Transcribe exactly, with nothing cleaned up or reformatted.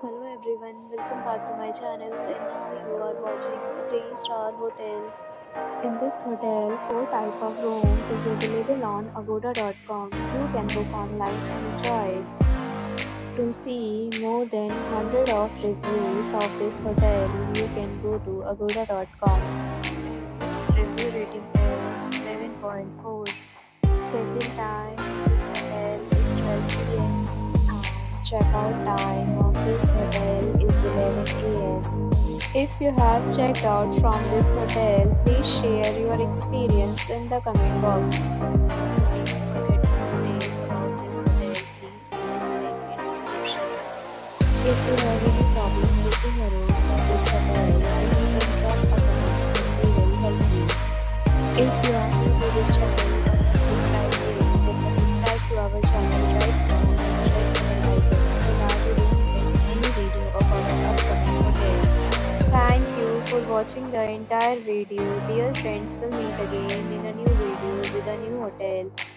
Hello everyone, welcome back to my channel, and now you are watching a three star hotel. In this hotel, four type of room is available on Agoda dot com. You can book online and enjoy it. To see more than one hundred of reviews of this hotel, you can go to Agoda dot com. Its review rating is seven point four. Check-in time, this hotel is twelve P M Check-out time of this hotel is eleven A M If you have checked out from this hotel, please share your experience in the comment box. If you get more details about this hotel, please put it in description. If you have any problem booking a room at this hotel, you can drop a comment and we will help you. If you are new to this channel, subscribe to it, then subscribe to our channel right now. For watching the entire video. Dear friends, we'll meet again in a new video with a new hotel.